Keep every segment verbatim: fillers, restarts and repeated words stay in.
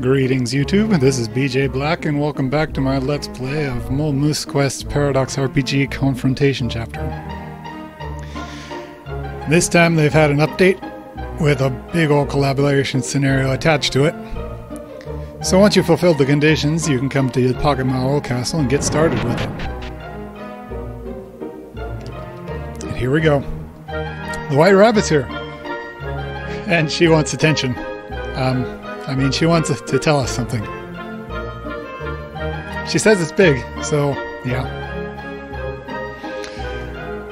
Greetings YouTube, this is B J Black and welcome back to my Let's Play of Monmusu Quest Paradox R P G Confrontation Chapter. This time they've had an update with a big old collaboration scenario attached to it. So once you've fulfilled the conditions, you can come to the Pakamau Castle and get started with it. And here we go. The White Rabbit's here! And she wants attention. Um, I mean, she wants to tell us something. She says it's big, so yeah.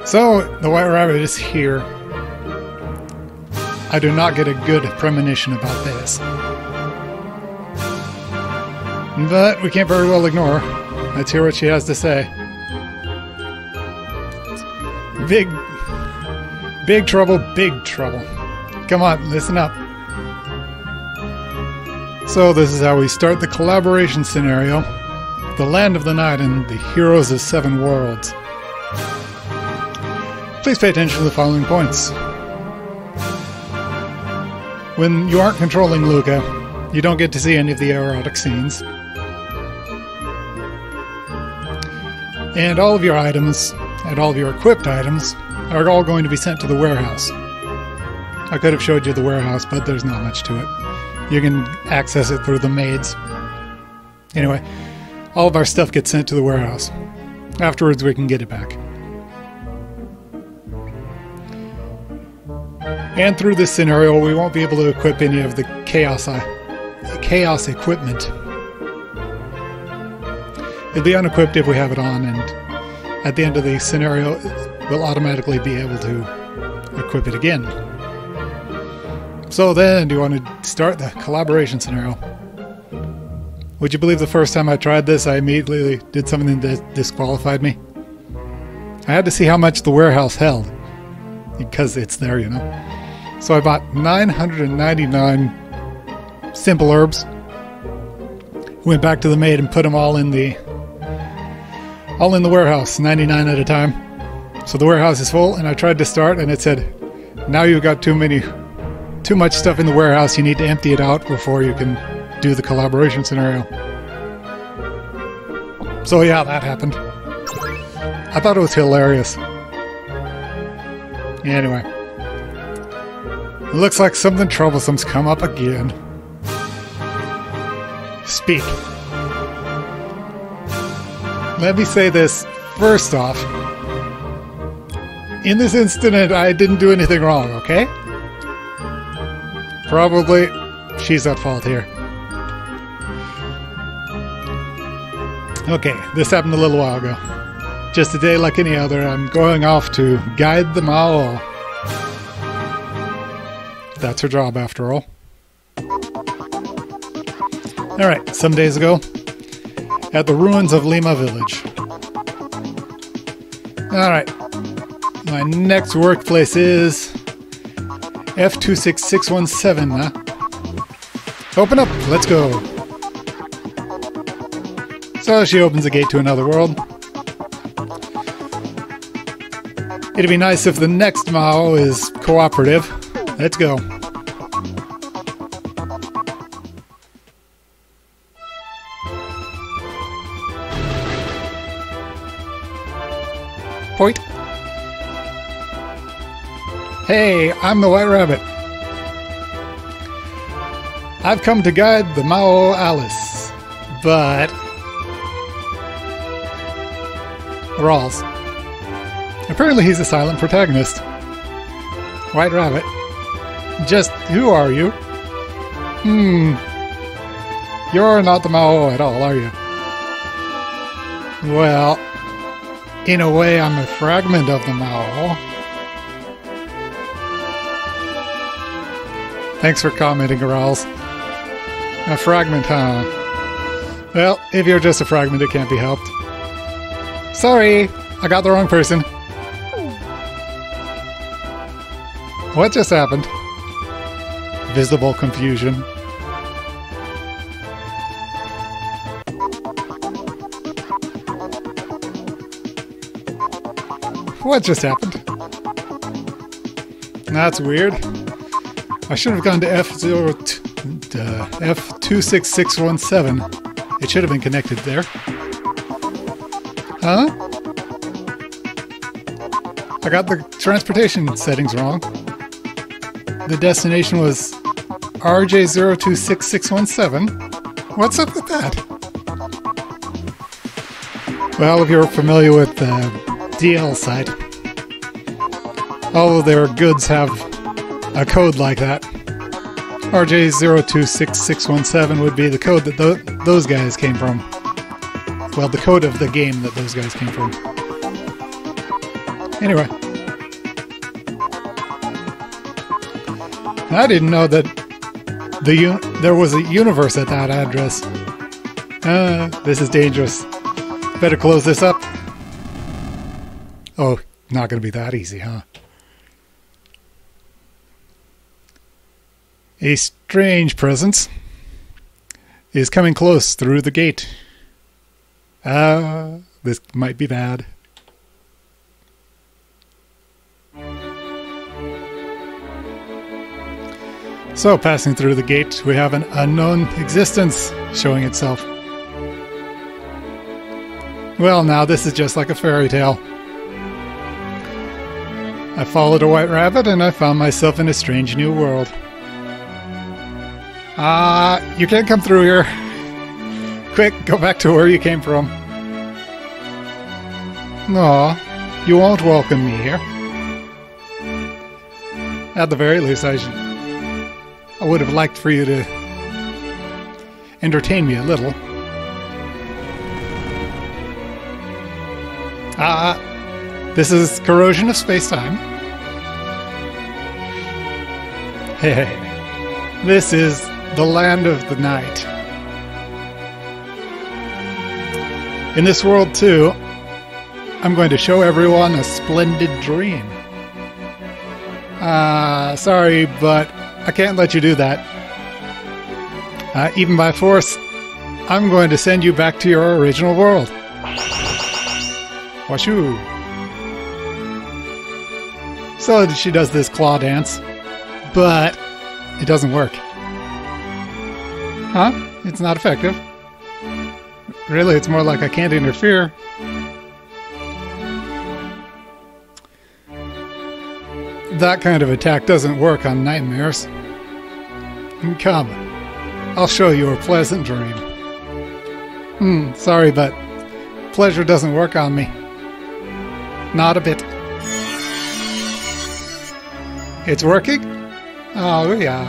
So, the White Rabbit is here. I do not get a good premonition about this. But we can't very well ignore her. Let's hear what she has to say. Big... Big trouble, big trouble. Come on, listen up. So this is how we start the collaboration scenario. The Land of the Night and the Heroes of Seven Worlds. Please pay attention to the following points. When you aren't controlling Luca, you don't get to see any of the erotic scenes. And all of your items, and all of your equipped items, are all going to be sent to the warehouse. I could have showed you the warehouse, but there's not much to it. You can access it through the maids. Anyway, all of our stuff gets sent to the warehouse. Afterwards, we can get it back. And through this scenario, we won't be able to equip any of the chaos, the chaos equipment. It'll be unequipped if we have it on, and at the end of the scenario, we'll automatically be able to equip it again. So then, do you want to start the collaboration scenario? Would you believe the first time I tried this, I immediately did something that disqualified me? I had to see how much the warehouse held, because it's there, you know. So I bought nine hundred ninety-nine simple herbs. Went back to the maid and put them all in the all in the warehouse, ninety-nine at a time. So the warehouse is full, and I tried to start, and it said, "Now you've got too many, too much stuff in the warehouse. You need to empty it out before you can do the collaboration scenario." So yeah, that happened. I thought it was hilarious. Anyway. Looks like something troublesome's come up again. Speak. Let me say this first off. In this incident, I didn't do anything wrong, okay? Probably she's at fault here. Okay, this happened a little while ago. Just a day like any other, I'm going off to guide the Mao. That's her job, after all. Alright, some days ago, at the ruins of Lama Village. Alright, my next workplace is F two six six one seven, huh? Open up, let's go! So she opens the gate to another world. It'd be nice if the next Mao is cooperative. Let's go. Point. Hey, I'm the White Rabbit. I've come to guide the Mao Alice, but... Rawls. Apparently he's a silent protagonist. White Rabbit. Just who are you? Hmm. You're not the Mao at all, are you? Well, in a way, I'm a fragment of the Mao. Thanks for commenting, Rawls. A fragment, huh? Well, if you're just a fragment, it can't be helped. Sorry, I got the wrong person. What just happened? Visible confusion. What just happened? That's weird. I should have gone to F zero two. uh, F two six six one seven. It should have been connected there. Huh? I got the transportation settings wrong. The destination was R J zero two six six one seven. What's up with that? Well, if you're familiar with the D L site, all of their goods have a code like that. R J zero two six six one seven would be the code that th those guys came from. Well, the code of the game that those guys came from. Anyway. I didn't know that the un there was a universe at that address. Uh, this is dangerous. Better close this up. Oh, not going to be that easy, huh? A strange presence is coming close through the gate. Ah, uh, this might be bad. So, passing through the gate, we have an unknown existence showing itself. Well, now this is just like a fairy tale. I followed a white rabbit and I found myself in a strange new world. Ah, uh, you can't come through here. Quick, go back to where you came from. No, you won't welcome me here. At the very least, I, should, I would have liked for you to entertain me a little. Ah, uh, this is corrosion of space-time. Hey, hey, this is the land of the night. In this world, too, I'm going to show everyone a splendid dream. Uh, sorry, but I can't let you do that. Uh, even by force, I'm going to send you back to your original world. Washoo! So she does this claw dance, but it doesn't work. Huh? It's not effective. Really, it's more like I can't interfere. That kind of attack doesn't work on nightmares. Come, I'll show you a pleasant dream. Hmm, sorry, but pleasure doesn't work on me. Not a bit. It's working? Oh, yeah.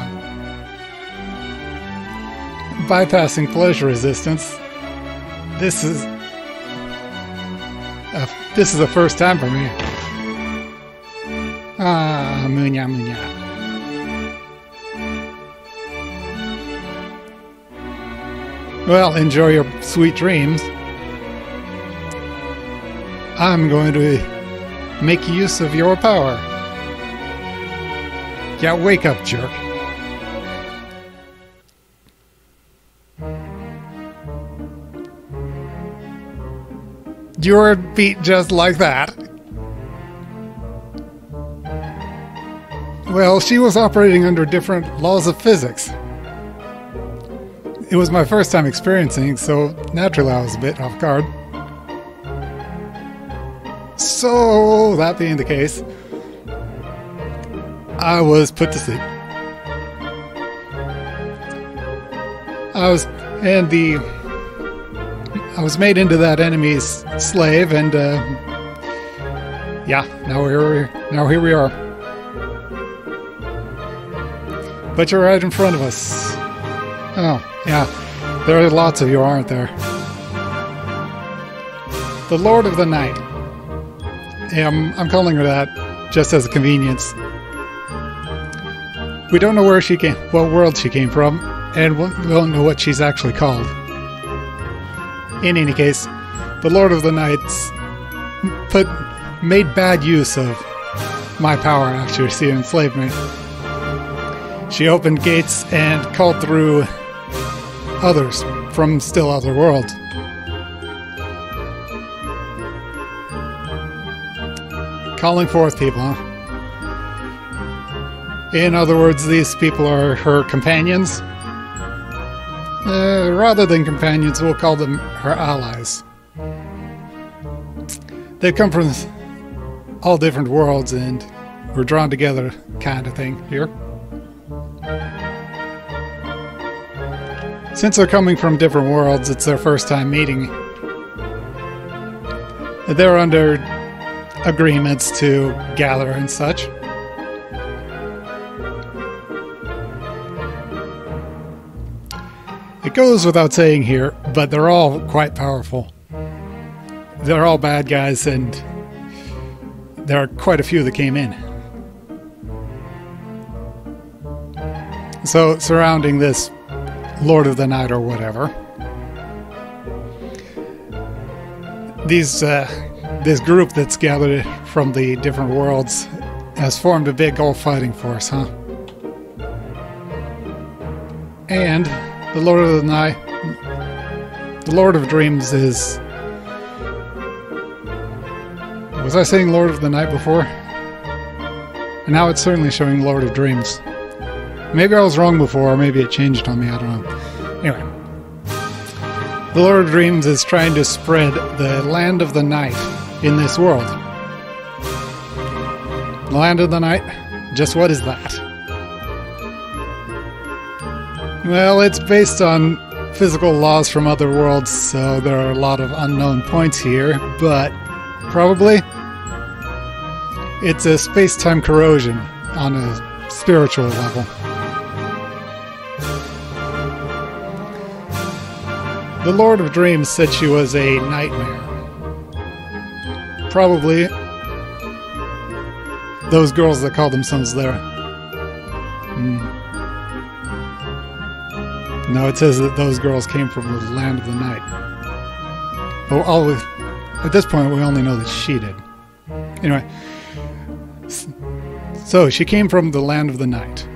Bypassing pleasure resistance. This is a, this is the first time for me. Ah, munya munya. Well, enjoy your sweet dreams. I'm going to make use of your power. Yeah, wake up, jerk. You're beat just like that. Well, she was operating under different laws of physics. It was my first time experiencing, so naturally I was a bit off guard. So, that being the case, I was put to sleep. I was... and the... I was made into that enemy's slave, and uh, yeah, now here we now here we are. But you're right in front of us. Oh, yeah, there are lots of you, aren't there? The Lord of the Night. Yeah, I'm, I'm calling her that just as a convenience. We don't know where she came, what world she came from, and we don't know what she's actually called. In any case, the Lord of the Knights put made bad use of my power after she enslaved me. She opened gates and called through others from still other worlds. Calling forth people, huh? In other words, these people are her companions, Uh, rather than companions, we'll call them her allies. They come from all different worlds and we're drawn together kind of thing here. Since they're coming from different worlds, it's their first time meeting. They're under agreements to gather and such. It goes without saying here, but they're all quite powerful. They're all bad guys, and there are quite a few that came in. So, surrounding this Lord of the Night or whatever, these uh, this group that's gathered from the different worlds has formed a big old fighting force, huh? And the Lord of the Night, the Lord of Dreams is... Was I saying Lord of the Night before? And now it's certainly showing Lord of Dreams. Maybe I was wrong before, or maybe it changed on me, I don't know. Anyway. The Lord of Dreams is trying to spread the Land of the Night in this world. The Land of the Night? Just what is that? Well, it's based on physical laws from other worlds, so there are a lot of unknown points here, but probably it's a space-time corrosion on a spiritual level. The Lord of Dreams said she was a nightmare. Probably those girls that call themselves there. Mm. No, it says that those girls came from the Land of the Night. But all we, at this point, we only know that she did. Anyway. So, she came from the Land of the Night.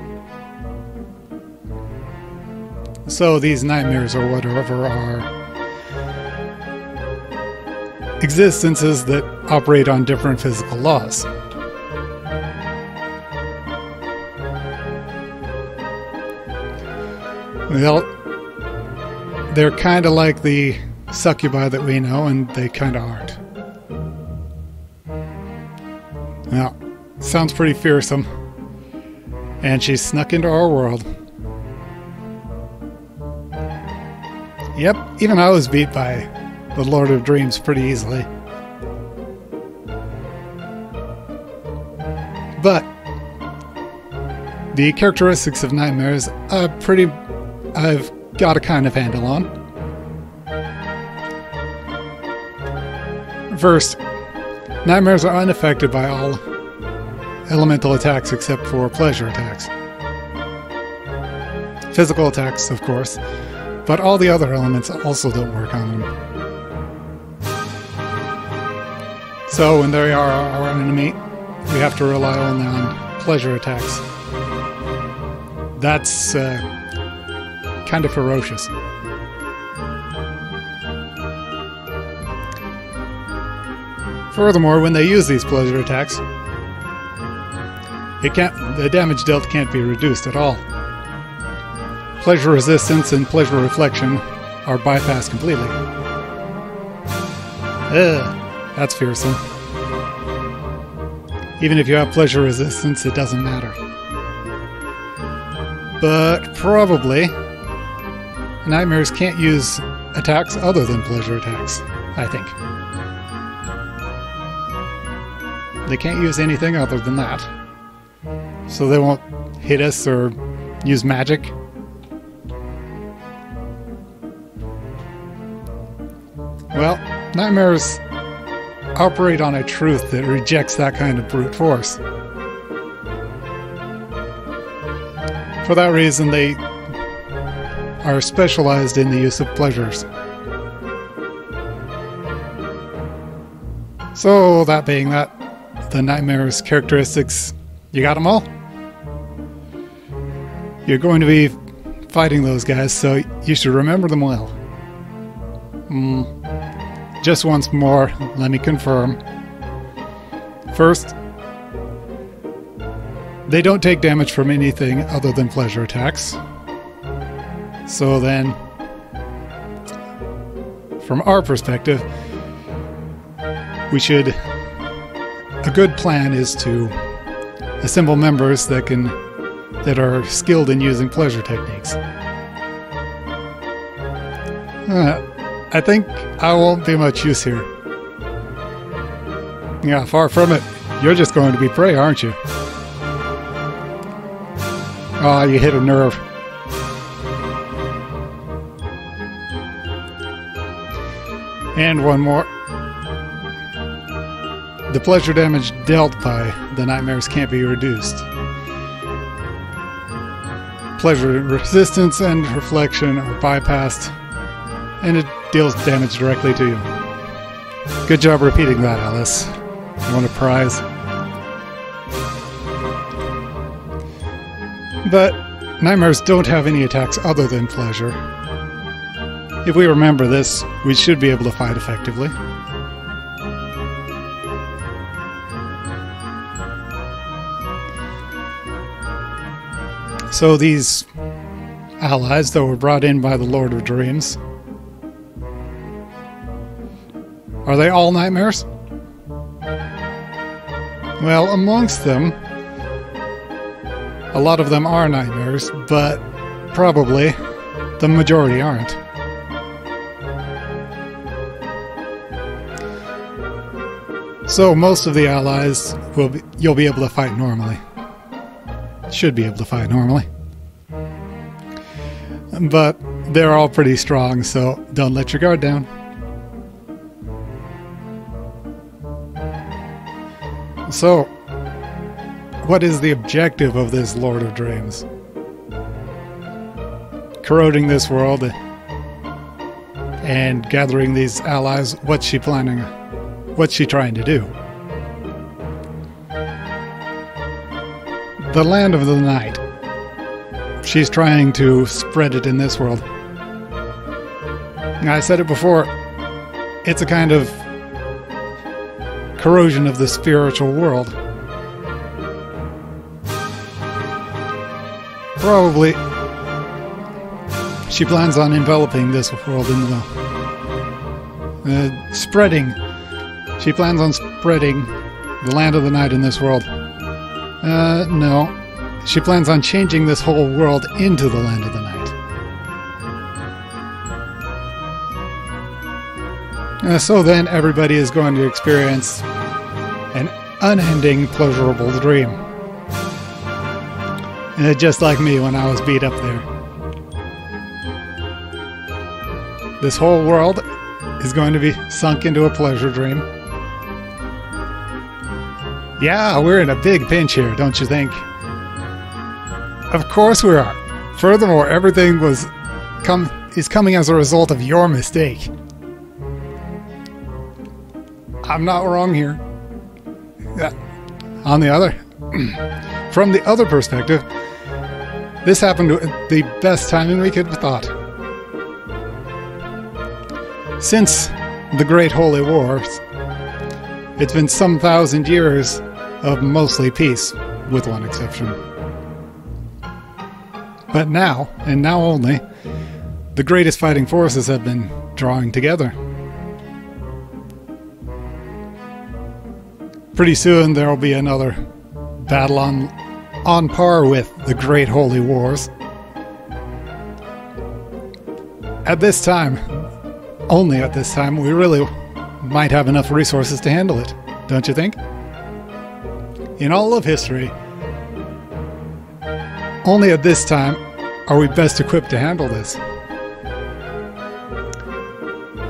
So, these nightmares or whatever are existences that operate on different physical laws. They'll, they're kind of like the succubi that we know, and they kind of aren't. Now, sounds pretty fearsome. And she snuck into our world. Yep, even I was beat by the Lord of Dreams pretty easily. But the characteristics of nightmares are pretty... I've got a kind of handle on. First, nightmares are unaffected by all elemental attacks except for pleasure attacks. Physical attacks, of course, but all the other elements also don't work on them. So when they are our enemy, we have to rely only on pleasure attacks. That's... Uh, kind of ferocious. Furthermore, when they use these pleasure attacks, it can't, the damage dealt can't be reduced at all. Pleasure resistance and pleasure reflection are bypassed completely. Ugh, that's fearsome. Even if you have pleasure resistance, it doesn't matter. But probably... nightmares can't use attacks other than pleasure attacks, I think. They can't use anything other than that. So they won't hit us or use magic. Well, nightmares operate on a truth that rejects that kind of brute force. For that reason, they are specialized in the use of pleasures. So, that being that, the nightmare's characteristics, you got them all? You're going to be fighting those guys, so you should remember them well. Mm. Just once more, let me confirm. First, they don't take damage from anything other than pleasure attacks. So then, from our perspective, we should... A good plan is to assemble members that can that are skilled in using pleasure techniques. Uh, I think I won't be much use here. Yeah, far from it. You're just going to be prey, aren't you? Ah, oh, you hit a nerve. And one more. The pleasure damage dealt by the nightmares can't be reduced. Pleasure resistance and reflection are bypassed, and it deals damage directly to you. Good job repeating that, Alice. You want a prize? But nightmares don't have any attacks other than pleasure. If we remember this, we should be able to fight effectively. So these allies that were brought in by the Lord of Dreams, are they all nightmares? Well, amongst them, a lot of them are nightmares, but probably the majority aren't. So most of the allies will be, you'll be able to fight normally. Should be able to fight normally. But they're all pretty strong, so don't let your guard down. So, what is the objective of this Lord of Dreams? Corroding this world and gathering these allies, what's she planning? What's she trying to do? The land of the night. She's trying to spread it in this world. I said it before, it's a kind of corrosion of the spiritual world. Probably she plans on enveloping this world in the uh, spreading. She plans on spreading the land of the night in this world. Uh, no. She plans on changing this whole world into the land of the night. Uh, so then everybody is going to experience an unending, pleasurable dream. Uh, just like me when I was beat up there. This whole world is going to be sunk into a pleasure dream. Yeah, we're in a big pinch here, don't you think? Of course we are. Furthermore, everything was come is coming as a result of your mistake. I'm not wrong here. Uh, on the other, from the other perspective, this happened at the best timing we could have thought. Since the Great Holy Wars, it's been some thousand years of mostly peace, with one exception. But now, and now only, the greatest fighting forces have been drawing together. Pretty soon there will be another battle on, on par with the Great Holy Wars. At this time, only at this time, we really... might have enough resources to handle it, don't you think? In all of history, only at this time are we best equipped to handle this.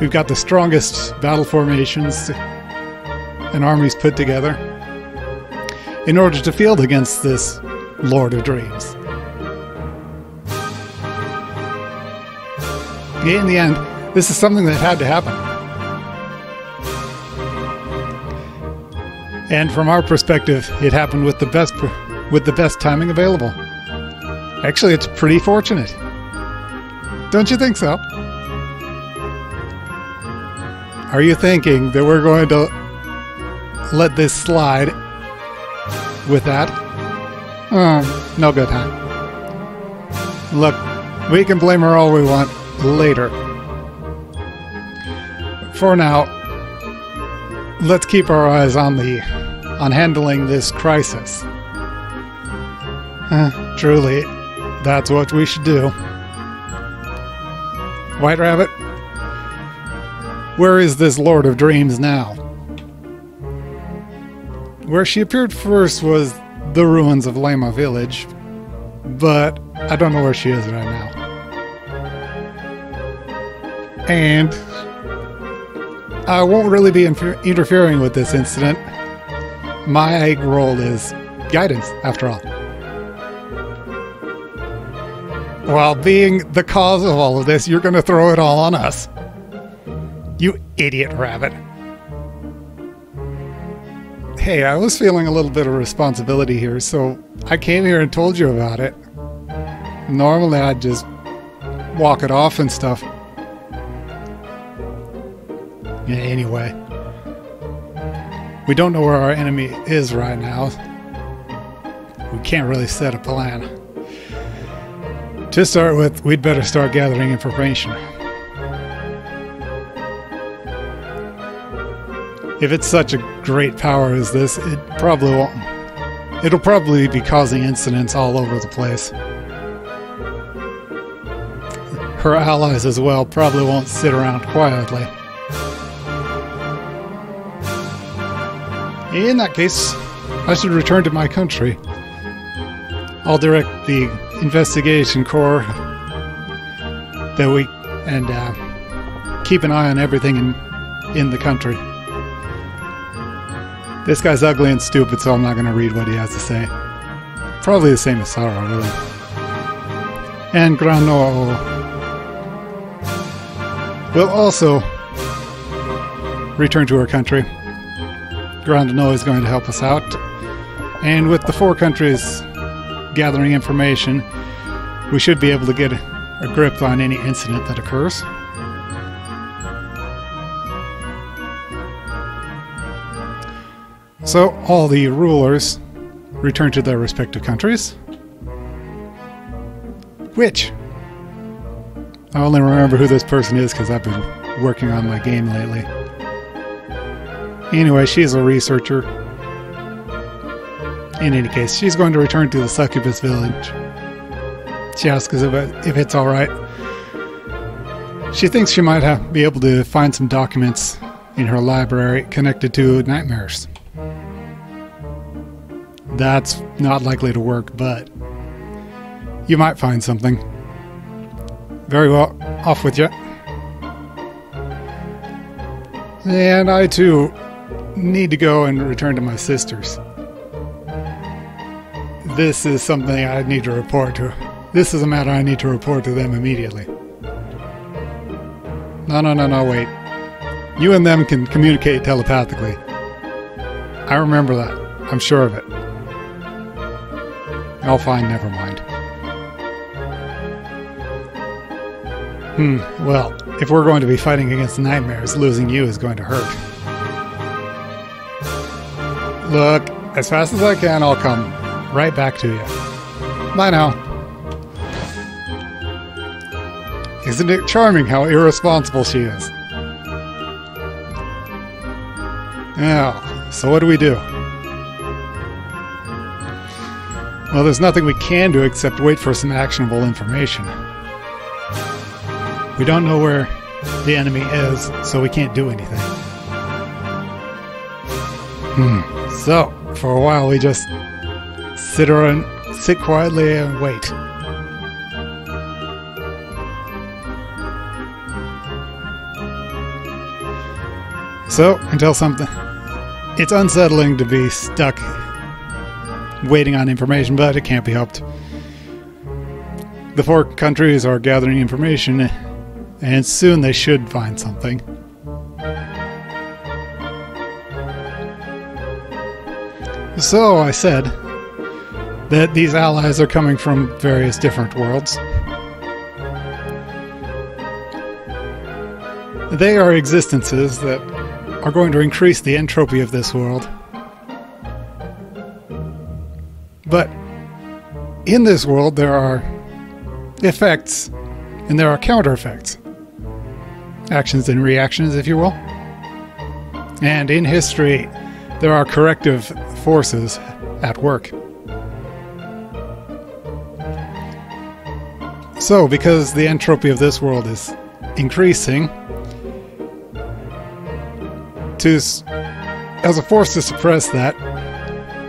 We've got the strongest battle formations and armies put together in order to field against this Lord of Dreams. In the end, this is something that had to happen. And from our perspective, it happened with the best with the best timing available. Actually, it's pretty fortunate. Don't you think so? Are you thinking that we're going to let this slide with that? Oh, no good, huh? Look, we can blame her all we want later. for now, let's keep our eyes on the on handling this crisis. Huh, truly, that's what we should do. White Rabbit, where is this Lord of Dreams now? Where she appeared first was the ruins of Lama Village, but I don't know where she is right now. And I won't really be inter interfering with this incident. My role is guidance, after all. While being the cause of all of this, you're going to throw it all on us. You idiot rabbit. Hey, I was feeling a little bit of responsibility here, so I came here and told you about it. Normally, I'd just walk it off and stuff. Anyway, we don't know where our enemy is right now. We can't really set a plan. To start with, we'd better start gathering information. If it's such a great power as this, it probably won't. It'll probably be causing incidents all over the place. Her allies as well probably won't sit around quietly. In that case, I should return to my country. I'll direct the investigation corps that we and uh, keep an eye on everything in in the country. This guy's ugly and stupid, so I'm not going to read what he has to say. Probably the same as Sarah, really. And Grandohl will also return to her country. Grandohl is going to help us out, and with the four countries gathering information, we should be able to get a grip on any incident that occurs. So all the rulers return to their respective countries, which I only remember who this person is because I've been working on my game lately. Anyway, she's a researcher. In any case, she's going to return to the succubus village. She asks us if, if it's alright. She thinks she might have, be able to find some documents in her library connected to nightmares. That's not likely to work, but you might find something. Very well, off with you. And I too need to go and return to my sister's. This is something I need to report to. This is a matter I need to report to them immediately. No, no, no, no, wait. You and them can communicate telepathically. I remember that. I'm sure of it. Oh, fine, never mind. Hmm, well, if we're going to be fighting against nightmares, losing you is going to hurt. Look, as fast as I can, I'll come right back to you. Bye now. Isn't it charming how irresponsible she is? Now, so what do we do? Well, there's nothing we can do except wait for some actionable information. We don't know where the enemy is, so we can't do anything. Hmm. So, for a while we just Sit, around, sit quietly and wait. So, until something... It's unsettling to be stuck waiting on information, but it can't be helped. The four countries are gathering information, and soon they should find something. So, I said that these allies are coming from various different worlds. They are existences that are going to increase the entropy of this world. But in this world there are effects and there are counter effects. actions and reactions, if you will. And in history, there are corrective forces at work. So, because the entropy of this world is increasing, to, as a force to suppress that,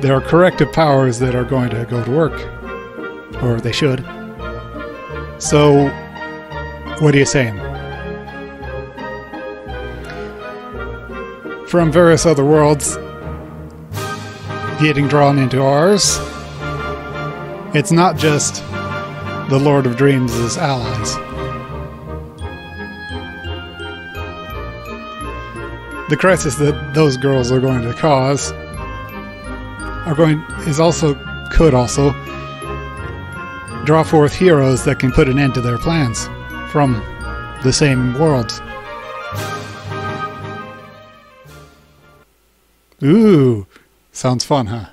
there are corrective powers that are going to go to work. Or they should. So, what are you saying? From various other worlds getting drawn into ours, it's not just the Lord of Dreams' allies. The crisis that those girls are going to cause are going is also could also draw forth heroes that can put an end to their plans from the same worlds. Ooh, sounds fun, huh?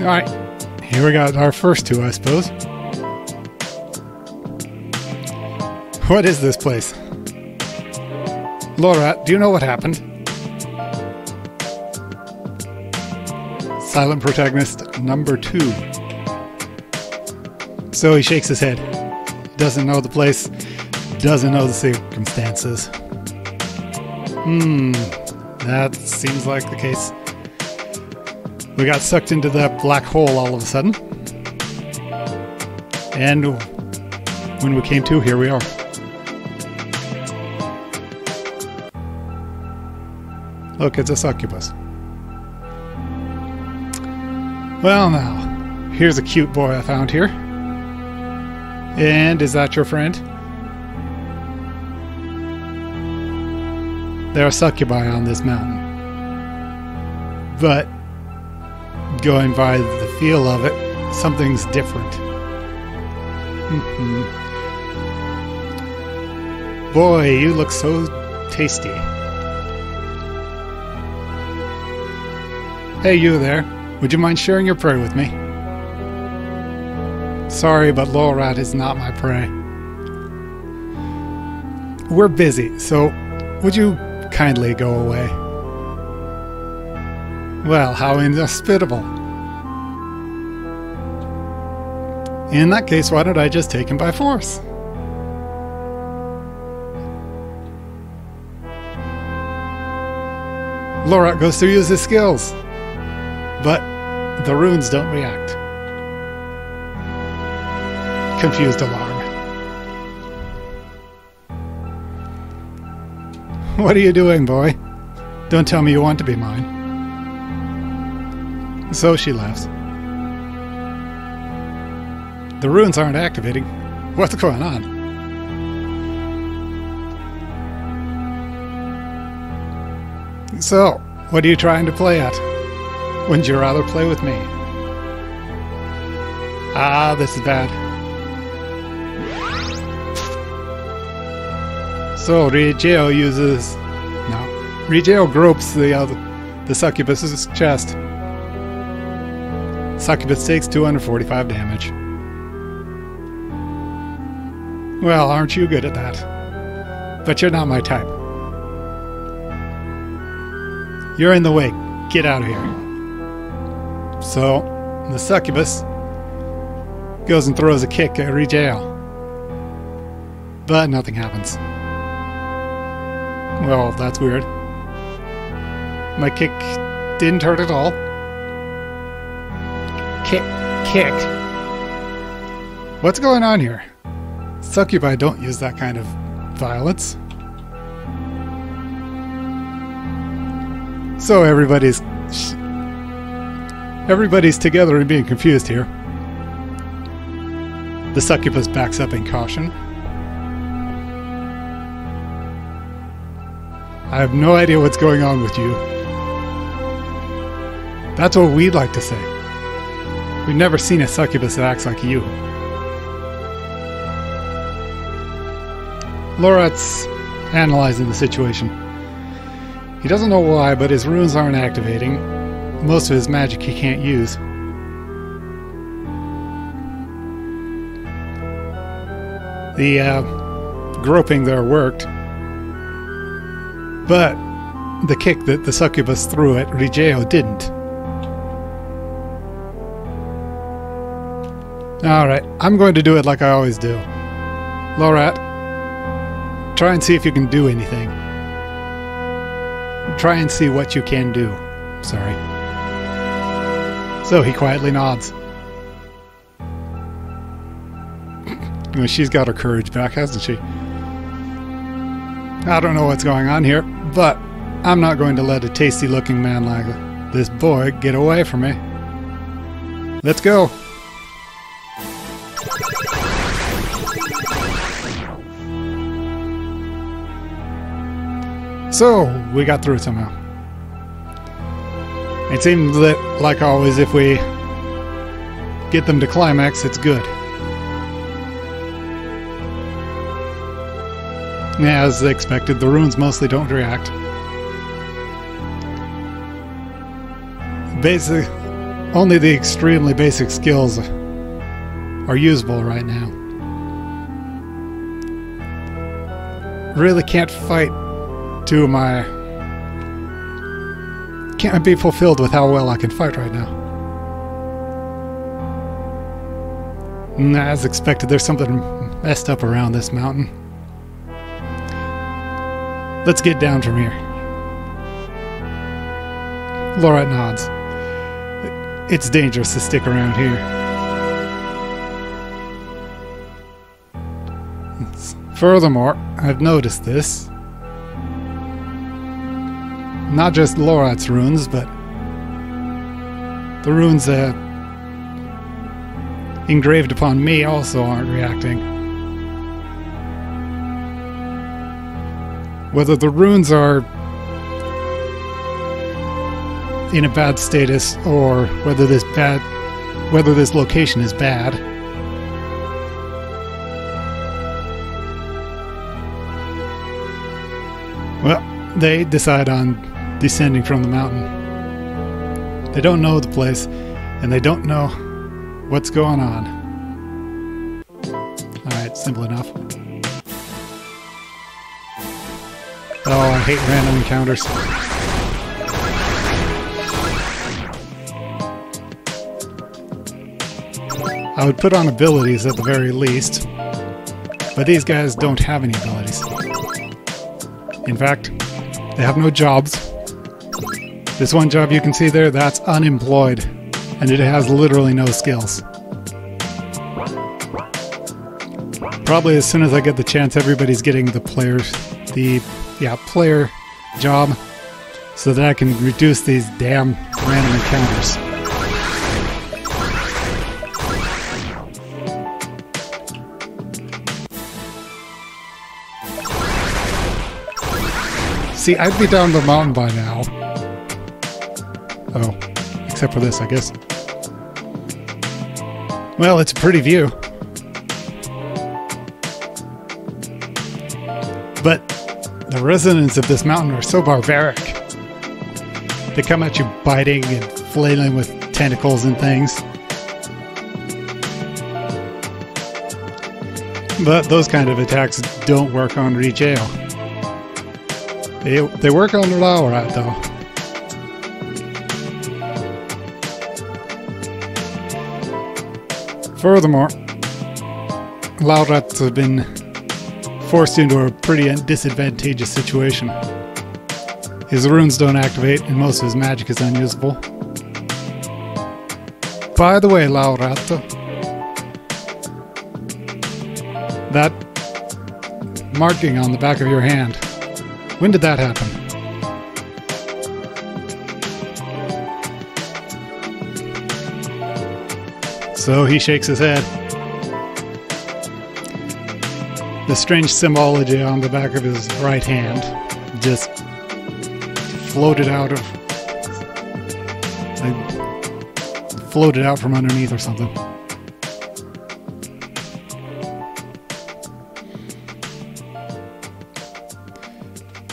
All right, here we got our first two, I suppose. What is this place? Laura, do you know what happened? Silent protagonist number two. So he shakes his head. Doesn't know the place. Doesn't know the circumstances. Hmm, that seems like the case. We got sucked into that black hole all of a sudden. And when we came to, here we are. Look, it's a succubus. Well now, here's a cute boy I found here. And is that your friend? There are succubi on this mountain. But going by the feel of it, something's different. Mm-hmm. Boy, you look so tasty. Hey, you there. Would you mind sharing your prey with me? Sorry, but Lol Rat is not my prey. We're busy, so would you kindly go away? Well, how inhospitable. In that case, why don't I just take him by force? Lorat goes to use his skills, but the runes don't react. Confused alarm. What are you doing, boy? Don't tell me you want to be mine. So she laughs. The runes aren't activating. What's going on? So, what are you trying to play at? Wouldn't you rather play with me? Ah, this is bad. So, Rigeo uses... No. Rigeo gropes the, uh, the succubus's chest. Succubus takes two hundred forty-five damage. Well, aren't you good at that? But you're not my type. You're in the way. Get out of here. So, the succubus goes and throws a kick at Rejail. But nothing happens. Well, that's weird. My kick didn't hurt at all. Kick, kick. What's going on here? Succubi don't use that kind of violence. So everybody's everybody's together and being confused here. The succubus backs up in caution. I have no idea what's going on with you. That's what we'd like to say. We've never seen a succubus that acts like you. Lorat's analyzing the situation. He doesn't know why, but his runes aren't activating. Most of his magic he can't use. The uh, groping there worked. But the kick that the succubus threw at Rigeo didn't. Alright, I'm going to do it like I always do. Lorat, try and see if you can do anything. Try and see what you can do. Sorry. So he quietly nods. Well, she's got her courage back, hasn't she? I don't know what's going on here, but I'm not going to let a tasty-looking man like this boy get away from me. Let's go! So, we got through somehow. It seems that, like always, if we get them to climax, it's good. As expected, the runes mostly don't react. Basic, only the extremely basic skills are usable right now. Really can't fight to my... Can't be fulfilled with how well I can fight right now. And as expected, there's something messed up around this mountain. Let's get down from here. Laura nods. It's dangerous to stick around here. Furthermore, I've noticed this. Not just Lorat's runes, but the runes that uh, engraved upon me also aren't reacting. Whether the runes are in a bad status or whether this bad, whether this location is bad, well, they decide on descending from the mountain. They don't know the place, and they don't know what's going on. Alright, simple enough. Oh, I hate random encounters. I would put on abilities at the very least, but these guys don't have any abilities. In fact, they have no jobs. This one job you can see there, that's unemployed, and it has literally no skills. Probably as soon as I get the chance, everybody's getting the players, the yeah player job, so that I can reduce these damn random encounters. See, I'd be down the mountain by now. Oh, except for this, I guess. Well, it's a pretty view. But the residents of this mountain are so barbaric. They come at you biting and flailing with tentacles and things. But those kind of attacks don't work on Rigeo. They, they work on Lorat, though. Furthermore, Lorat's have been forced into a pretty disadvantageous situation. His runes don't activate, and most of his magic is unusable. By the way, Lorat, that marking on the back of your hand, when did that happen? So he shakes his head. The strange symbology on the back of his right hand just floated out of, like, floated out from underneath or something.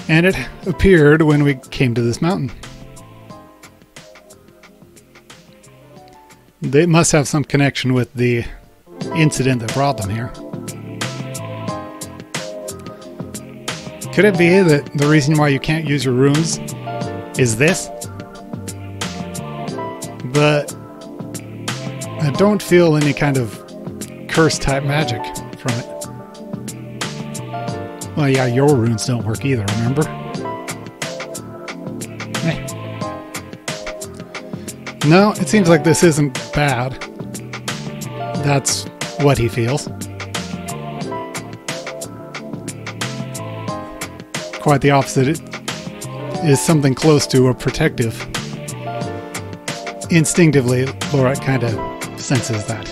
And it appeared when we came to this mountain. They must have some connection with the incident that brought them here. Could it be that the reason why you can't use your runes is this? But I don't feel any kind of curse-type magic from it. Well, yeah, your runes don't work either, remember? Eh. No, it seems like this isn't bad. That's what he feels. Quite the opposite. It is something close to a protective. Instinctively, Laura kind of senses that.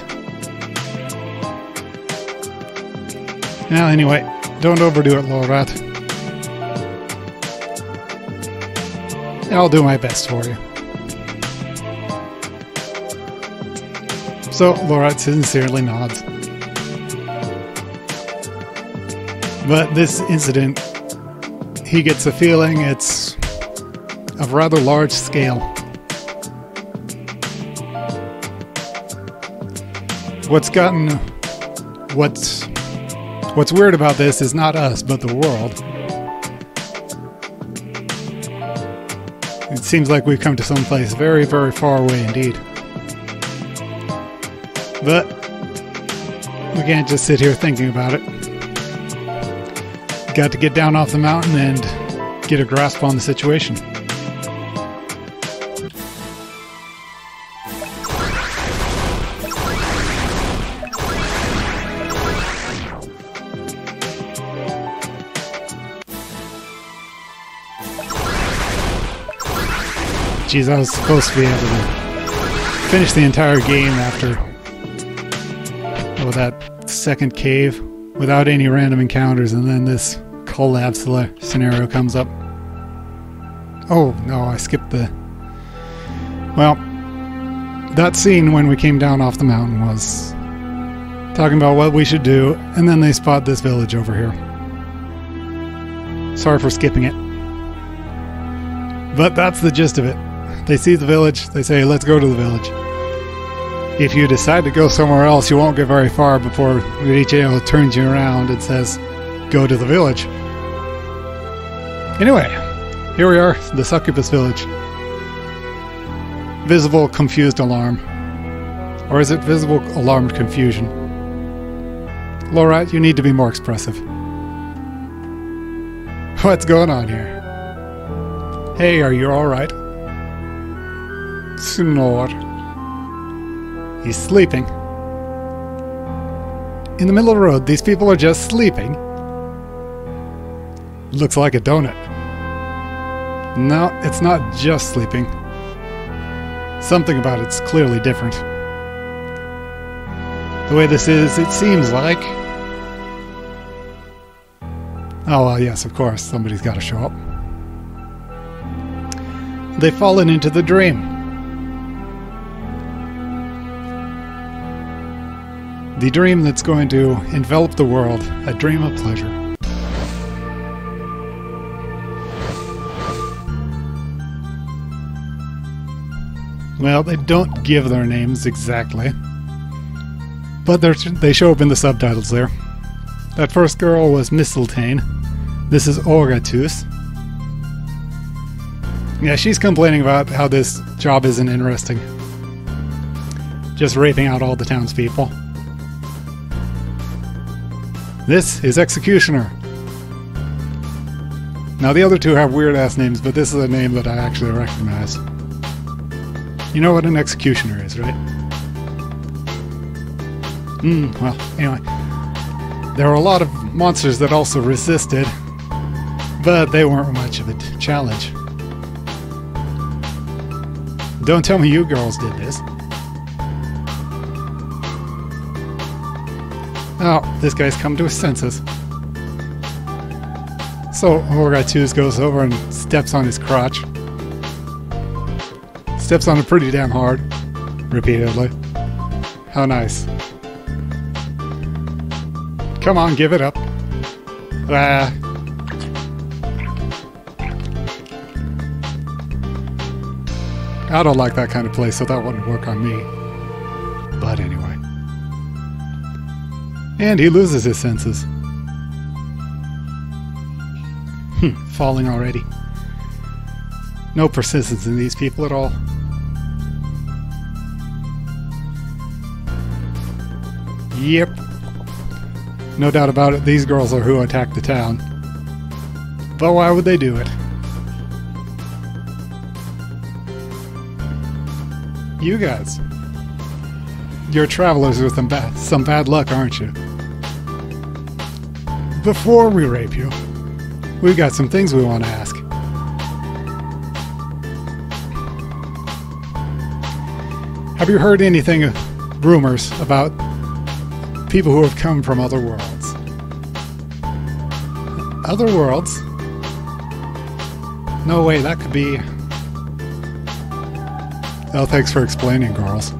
Now, anyway, don't overdo it, Laura. I'll do my best for you. So, Laura sincerely nods. But this incident, he gets a feeling it's of rather large scale. What's gotten... What's, what's weird about this is not us, but the world. It seems like we've come to some place very, very far away indeed. But we can't just sit here thinking about it. Got to get down off the mountain and get a grasp on the situation. Jeez, I was supposed to be able to finish the entire game after that second cave without any random encounters, and then this collapse scenario comes up. Oh no, I skipped the... Well, that scene when we came down off the mountain was talking about what we should do, and then they spot this village over here. Sorry for skipping it. But that's the gist of it. They see the village, they say, let's go to the village. If you decide to go somewhere else, you won't get very far before Urichio turns you around and says, go to the village. Anyway, here we are, the succubus village. Visible confused alarm. Or is it visible alarmed confusion? Laura, you need to be more expressive. What's going on here? Hey, are you alright? Snore. He's sleeping. In the middle of the road, these people are just sleeping. Looks like a donut. No, it's not just sleeping. Something about it's clearly different. The way this is, it seems like... Oh, well, yes, of course, somebody's got to show up. They've fallen into the dream. The dream that's going to envelop the world, a dream of pleasure. Well, they don't give their names exactly, but they show up in the subtitles there. That first girl was Mistletaine. This is Orgitos. Yeah, she's complaining about how this job isn't interesting. Just raping out all the townspeople. This is Executioner. Now the other two have weird ass names, but this is a name that I actually recognize. You know what an executioner is, right? Hmm, well, anyway. There were a lot of monsters that also resisted, but they weren't much of a challenge. Don't tell me you girls did this. Oh, this guy's come to his senses. So Orgitos goes over and steps on his crotch. Steps on it pretty damn hard, repeatedly. How nice. Come on, give it up. Ah. I don't like that kind of place, so that wouldn't work on me. But anyway. And he loses his senses. Hmm, falling already. No persistence in these people at all. Yep. No doubt about it, these girls are who attacked the town. But why would they do it? You guys. You're travelers with some bad, some bad luck, aren't you? Before we rape you, we've got some things we want to ask. Have you heard anything, rumors, about people who have come from other worlds? Other worlds? No way, that could be... Oh, thanks for explaining, girls.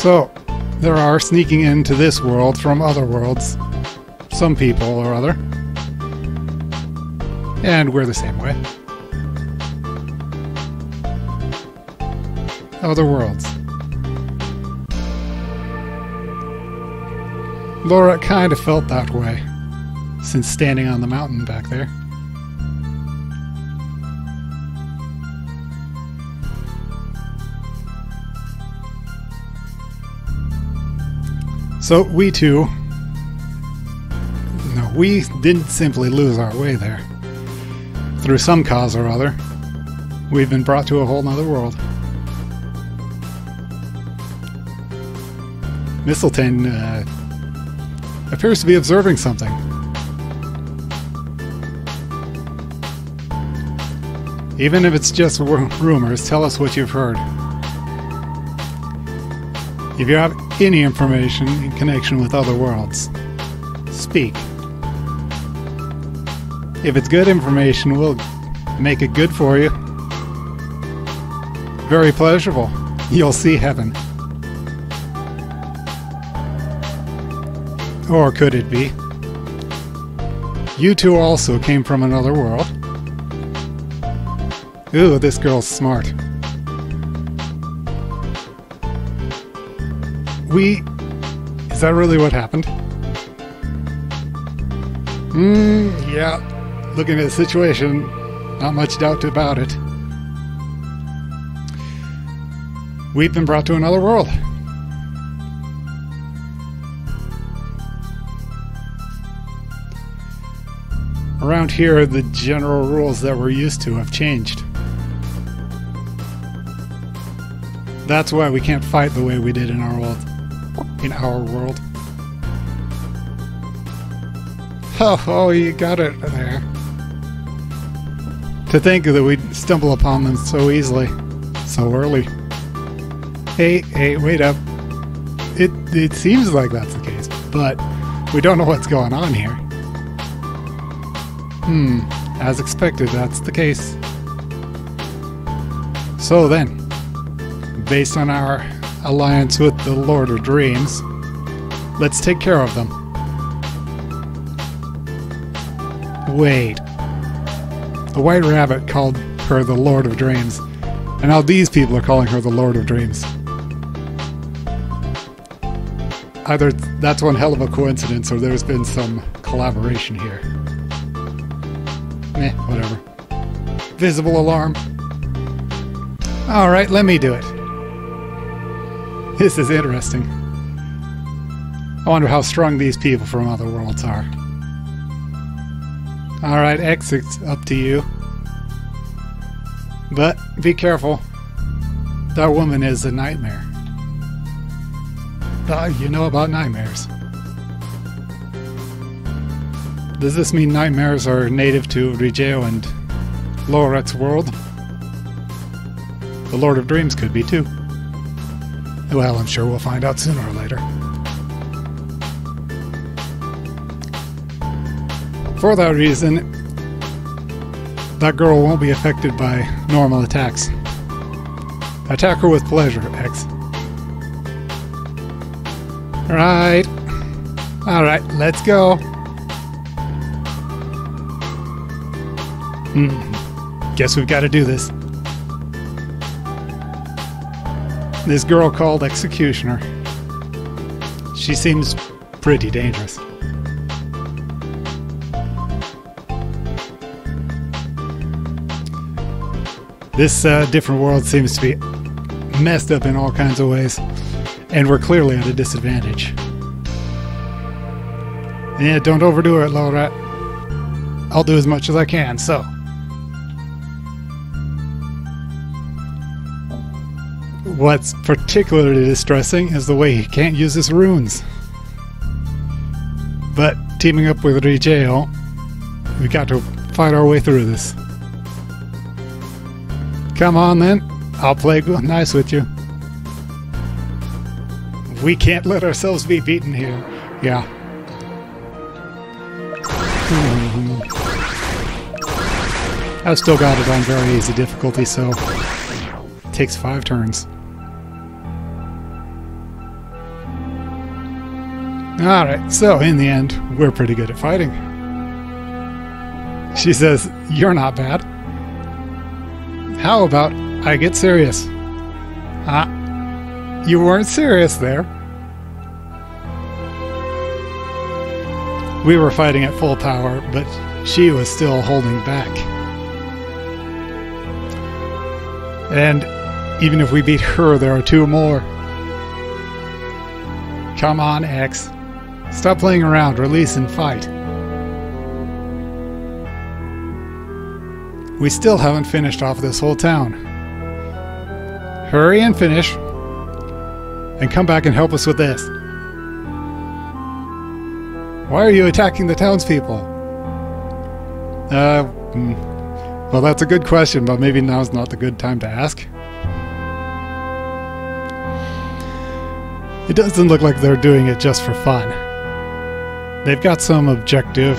So, there are sneaking into this world from other worlds. Some people or other. And we're the same way. Other worlds. Laura kind of felt that way since standing on the mountain back there. So we too, no, we didn't simply lose our way there. Through some cause or other, we've been brought to a whole nother world. Mistletaine uh, appears to be observing something. Even if it's just rumors, tell us what you've heard. If you have any information in connection with other worlds, speak. If it's good information, we'll make it good for you. Very pleasurable. You'll see heaven. Or could it be? You two also came from another world. Ooh, this girl's smart. We... Is that really what happened? Hmm, yeah. Looking at the situation, not much doubt about it. We've been brought to another world. Around here, the general rules that we're used to have changed. That's why we can't fight the way we did in our world. In our world. Oh, oh, you got it there. To think that we'd stumble upon them so easily, so early. Hey, hey, wait up. It, it seems like that's the case, but we don't know what's going on here. Hmm, as expected, that's the case. So then, based on our alliance with the Lord of Dreams, let's take care of them. Wait. The White Rabbit called her the Lord of Dreams, and now these people are calling her the Lord of Dreams. Either that's one hell of a coincidence, or there's been some collaboration here. Meh, whatever. Visible alarm. Alright, let me do it. This is interesting. I wonder how strong these people from other worlds are. Alright, exit's up to you. But be careful. That woman is a nightmare. Uh, you know about nightmares. Does this mean nightmares are native to Rigeo and Loret's world? The Lord of Dreams could be too. Well, I'm sure we'll find out sooner or later. For that reason, that girl won't be affected by normal attacks. Attack her with pleasure, X. Right. Alright, let's go. Mm. guess we've got to do this. This girl called Executioner. She seems pretty dangerous. This uh, different world seems to be messed up in all kinds of ways, and we're clearly at a disadvantage. Yeah, don't overdo it, Laura. I'll do as much as I can, so. What's particularly distressing is the way he can't use his runes. But teaming up with R J zero, we got to fight our way through this. Come on then, I'll play nice with you. We can't let ourselves be beaten here. Yeah. Mm-hmm. I've still got it on very easy difficulty, so it takes five turns. Alright, so in the end, we're pretty good at fighting. She says, "You're not bad. How about I get serious?" Ah, uh, you weren't serious there. We were fighting at full power, but she was still holding back. And even if we beat her, there are two more. Come on, X. Stop playing around, release and fight. We still haven't finished off this whole town. Hurry and finish. And come back and help us with this. Why are you attacking the townspeople? Uh, well, that's a good question, but maybe now's not the good time to ask. It doesn't look like they're doing it just for fun. They've got some objective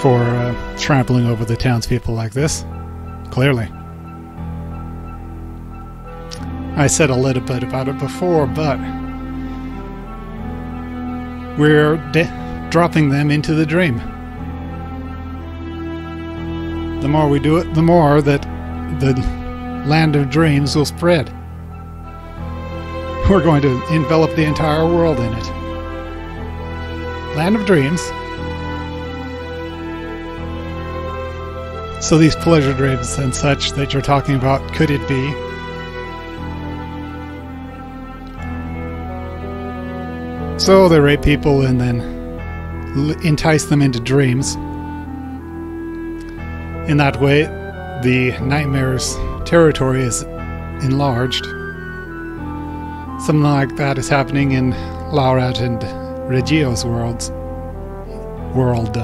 for uh, trampling over the townspeople like this, clearly. I said a little bit about it before, but we're de- dropping them into the dream. The more we do it, the more that the land of dreams will spread. We're going to envelop the entire world in it. Land of dreams. So these pleasure dreams and such that you're talking about, could it be? So they rape people and then entice them into dreams. In that way, the nightmare's territory is enlarged. Something like that is happening in Laurat and Reggio's worlds. World.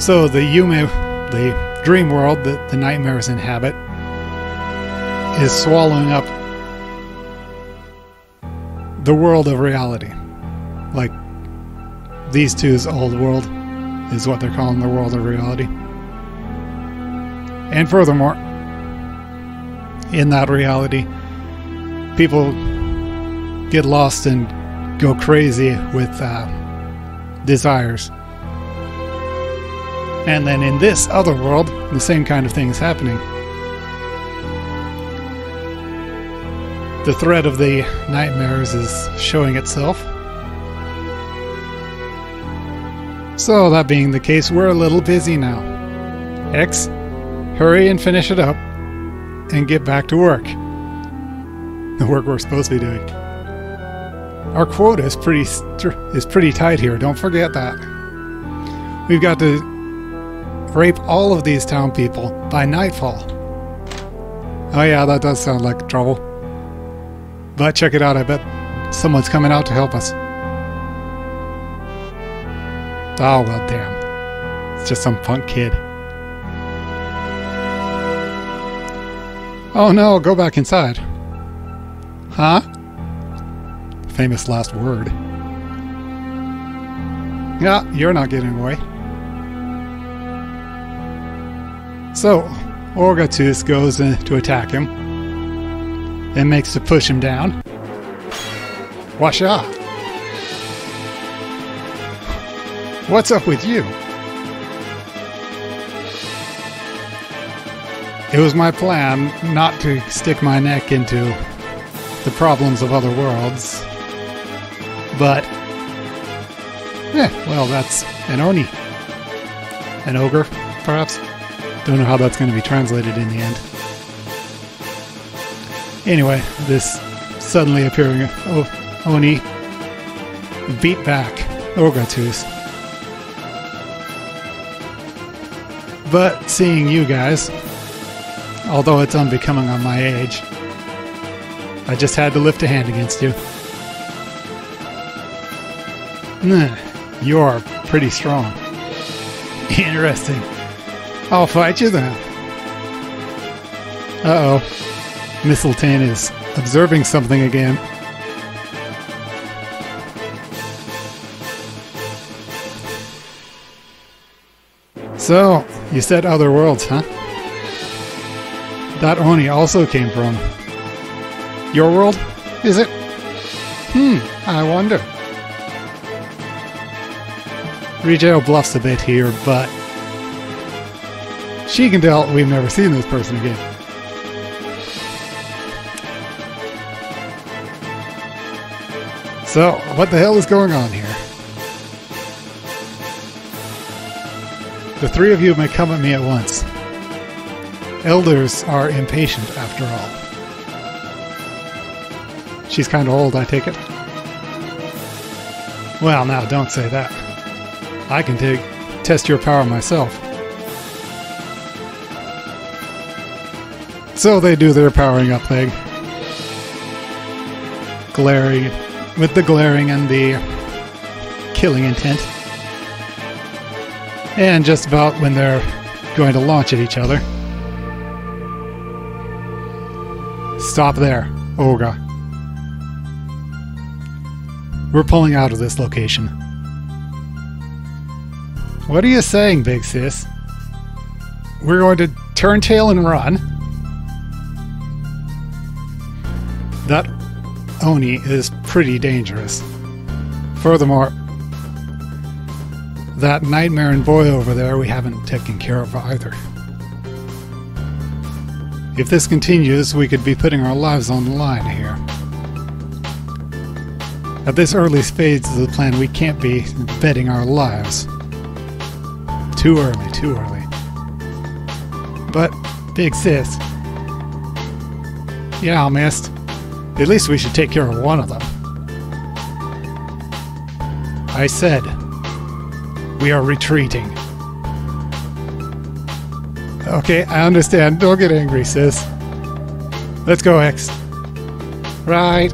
So the Yume, the dream world that the nightmares inhabit, is swallowing up the world of reality. Like, these two's old world is what they're calling the world of reality. And furthermore, in that reality, people get lost and go crazy with uh, desires. And then in this other world, the same kind of thing is happening. The threat of the nightmares is showing itself. So that being the case, we're a little busy now. X, hurry and finish it up and get back to work. The work we're supposed to be doing. Our quota is pretty, is pretty tight here, don't forget that. We've got to rape all of these town people by nightfall. Oh yeah, that does sound like trouble. But check it out, I bet someone's coming out to help us. Oh well, damn. It's just some punk kid. Oh no, go back inside. Huh? Famous last word. Yeah, you're not getting away. So, Orgitos goes in to attack him and makes to push him down. Washa! What's up with you? It was my plan not to stick my neck into the problems of other worlds, but, eh, well, that's an Oni. An ogre, perhaps? Don't know how that's going to be translated in the end. Anyway, this suddenly appearing oh, Oni beat back Orgitos. But seeing you guys, although it's unbecoming on my age, I just had to lift a hand against you. Mm, you're pretty strong. Interesting. I'll fight you then. Uh-oh. Mistletaine is observing something again. So, you said other worlds, huh? That Oni also came from your world, is it? Hmm, I wonder. Rijo bluffs a bit here, but she can tell we've never seen this person again. So, what the hell is going on here? The three of you may come at me at once. Elders are impatient, after all. She's kind of old, I take it. Well, now, don't say that. I can take, test your power myself. So they do their powering up thing. Glaring, with the glaring and the killing intent. And just about when they're going to launch at each other. Stop there, Olga. We're pulling out of this location. What are you saying, big sis? We're going to turn tail and run? That Oni is pretty dangerous. Furthermore, that nightmare and boy over there we haven't taken care of either. If this continues, we could be putting our lives on the line here. At this early stage of the plan, we can't be betting our lives. Too early, too early. But, big sis. Yeah, I missed. At least we should take care of one of them. I said, we are retreating. Okay, I understand. Don't get angry, sis. Let's go, X. Right.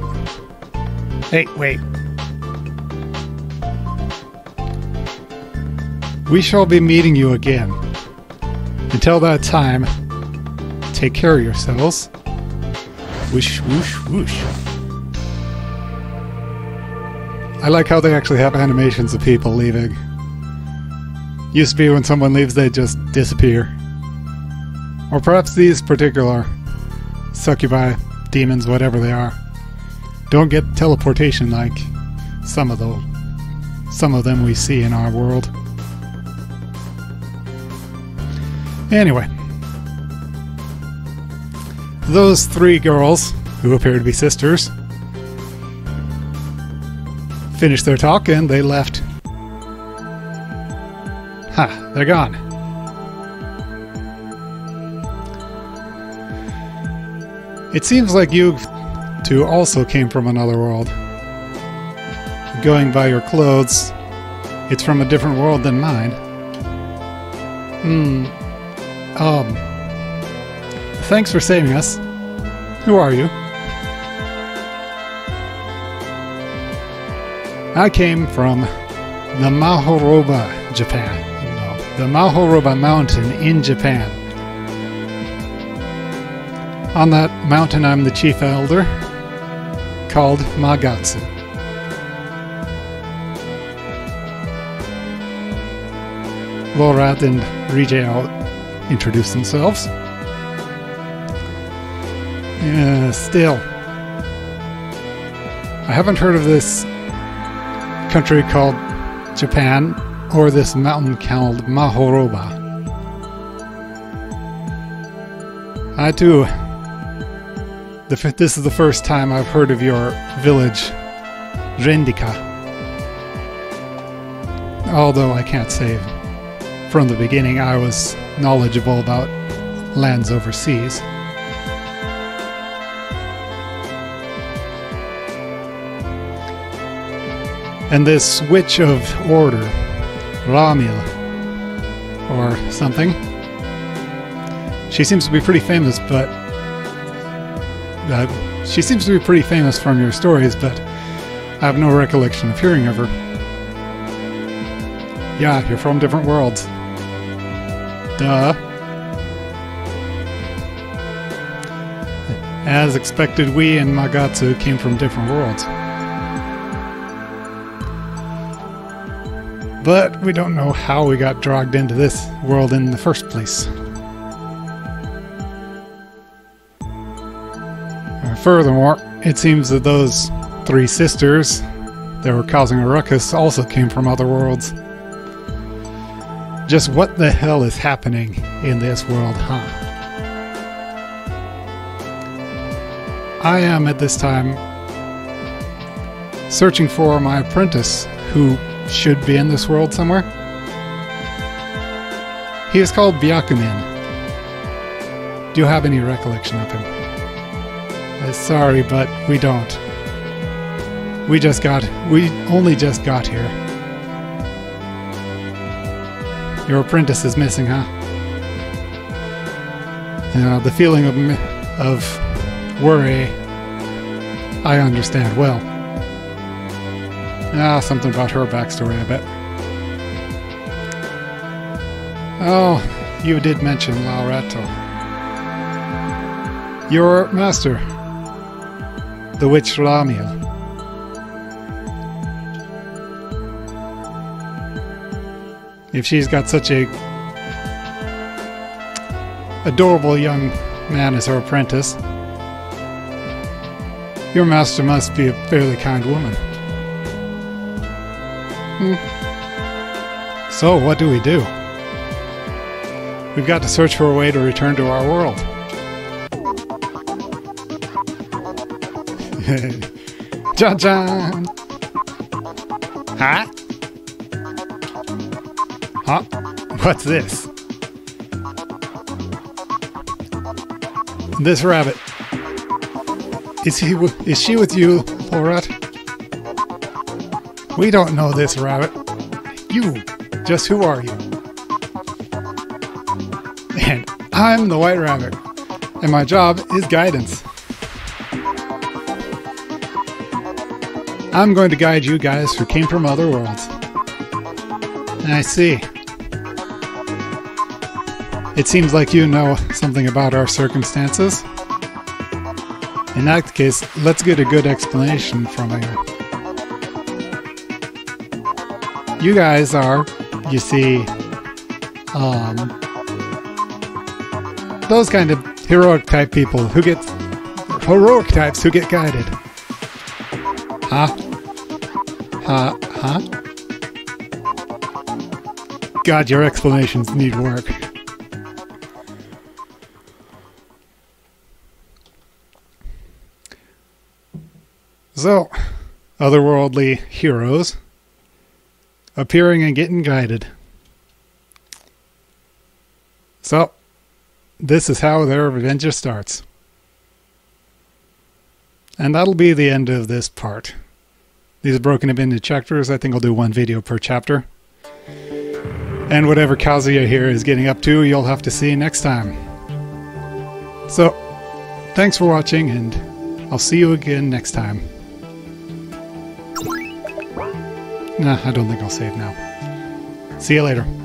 Hey, wait. We shall be meeting you again. Until that time, take care of yourselves. Whoosh, whoosh, whoosh. I like how they actually have animations of people leaving. Used to be when someone leaves, they just disappear. Or perhaps these particular succubi, demons, whatever they are, don't get teleportation like some of the some of them we see in our world. Anyway, those three girls, who appear to be sisters, finished their talk and they left. Ha, they're gone. It seems like you two also came from another world. Going by your clothes, it's from a different world than mine. Hmm. Um. Thanks for saving us. Who are you? I came from the Mahoroba, Japan. No, the Mahoroba Mountain in Japan. On that mountain, I'm the chief elder, called Magatsu. Lorat and R J introduce themselves. Uh, still, I haven't heard of this country called Japan or this mountain called Mahoroba. I too, the, this is the first time I've heard of your village, Rendika. Although I can't say from the beginning I was knowledgeable about lands overseas. And this witch of order, Ramil, or something. She seems to be pretty famous, but... Uh, she seems to be pretty famous from your stories, but I have no recollection of hearing of her. Yeah, you're from different worlds. Duh. As expected, we and Magatsu came from different worlds. But we don't know how we got dragged into this world in the first place. And furthermore, it seems that those three sisters that were causing a ruckus also came from other worlds. Just what the hell is happening in this world, huh? I am at this time searching for my apprentice who should be in this world somewhere. He is called Byakumin. Do you have any recollection of him? Uh, sorry, but we don't. We just got, we only just got here. Your apprentice is missing, huh? Uh, the feeling of, of worry, I understand well. Ah, something about her backstory, I bet. Oh, you did mention Laurato. Your master, the witch Lamia. If she's got such a adorable young man as her apprentice, your master must be a fairly kind woman. Hmm. So, what do we do? We've got to search for a way to return to our world. John John! Huh? Huh? What's this? This rabbit. Is he? W is she with you, Lorat? We don't know this rabbit. You. Just who are you? And I'm the White Rabbit. And my job is guidance. I'm going to guide you guys who came from other worlds. I see. It seems like you know something about our circumstances. In that case, let's get a good explanation from you. You guys are, you see, um, those kind of heroic type people who get, heroic types who get guided. Huh? Huh? Huh? God, your explanations need work. So, otherworldly heroes appearing and getting guided. So, this is how their adventure starts. And that'll be the end of this part. These are broken up into chapters. I think I'll do one video per chapter. And whatever Kazuya here is getting up to, you'll have to see next time. So, thanks for watching, and I'll see you again next time. Nah, I don't think I'll save now. See you later.